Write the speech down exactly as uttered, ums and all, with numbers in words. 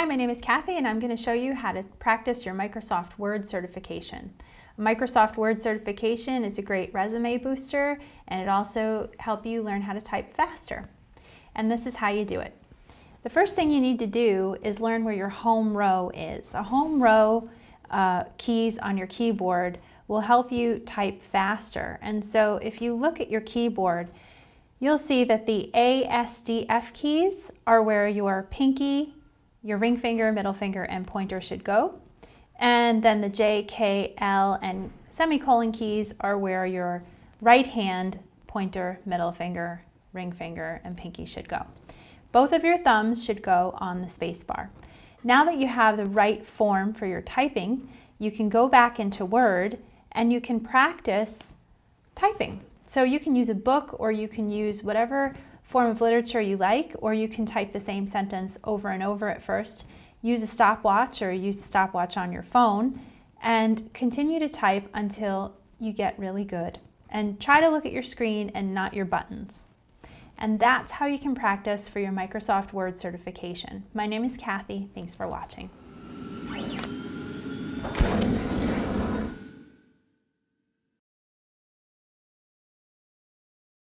Hi, my name is Kathy and I'm going to show you how to practice your Microsoft Word certification. Microsoft Word certification is a great resume booster and it also helps you learn how to type faster. And this is how you do it. The first thing you need to do is learn where your home row is. A home row uh, keys on your keyboard will help you type faster. And so if you look at your keyboard, you'll see that the A S D F keys are where your pinky, your ring finger, middle finger, and pointer should go. And then the J, K, L, and semicolon keys are where your right hand, pointer, middle finger, ring finger, and pinky should go. Both of your thumbs should go on the space bar. Now that you have the right form for your typing, you can go back into Word and you can practice typing. So you can use a book or you can use whatever form of literature you like, or you can type the same sentence over and over at first. Use a stopwatch or use a stopwatch on your phone and continue to type until you get really good. And try to look at your screen and not your buttons. And that's how you can practice for your Microsoft Word certification. My name is Kathy. Thanks for watching.